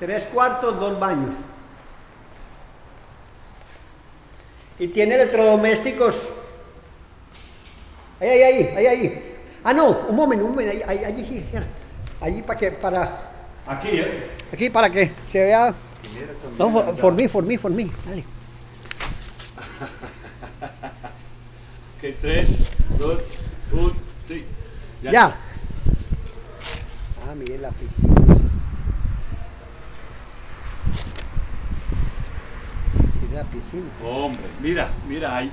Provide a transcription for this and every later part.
3 cuartos, 2 baños. Y tiene electrodomésticos. Ahí. Ah, no, un momento, allí para... Aquí, ¿eh? Aquí para que se vea... No, for me, dale. 3, 2, 1, sí. Ya. Ah, mire la piscina. Mira la piscina. Hombre, mira,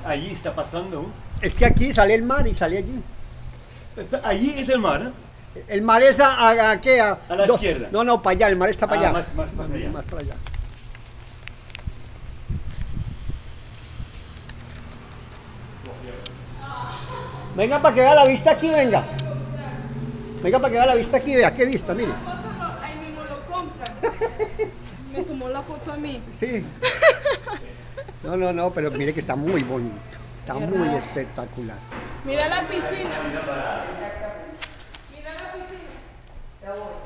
ahí está pasando. Es que aquí sale el mar y sale allí. Allí es el mar, ¿eh? El mar es a ¿qué? A la izquierda. No, para allá, el mar está para allá. Más allá. Más para allá. Venga para que vea la vista aquí, venga. Venga para que vea la vista aquí, vea qué vista, mire. Ahí mismo lo compran. Me tomó la foto a mí. Sí. No, pero mire que está muy bonito. Está muy espectacular. Mira la piscina. Mira la piscina.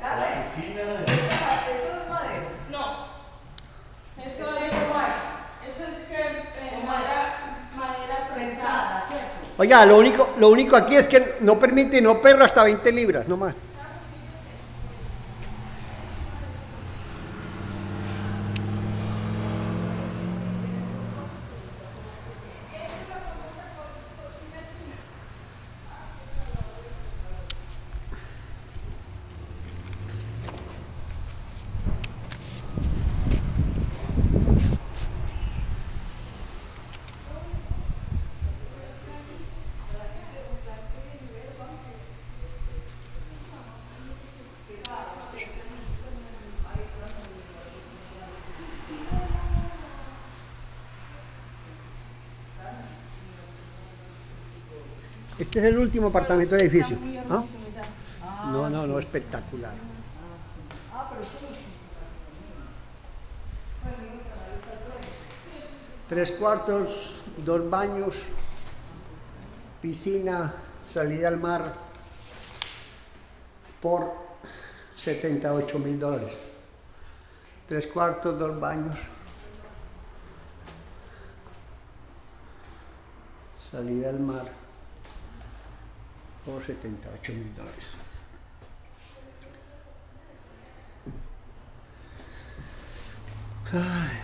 La piscina. Eso es madera. No. Eso es igual. Eso es que madera prensada, ¿cierto? Oiga, lo único aquí es que no permite, no perra hasta 20 libras, no más. Este es el último apartamento del edificio. ¿Ah? No, espectacular. Tres cuartos, 2 baños, piscina, salida al mar por $78.000. 3 cuartos, 2 baños. Salida al mar. Por $78.000. Ay.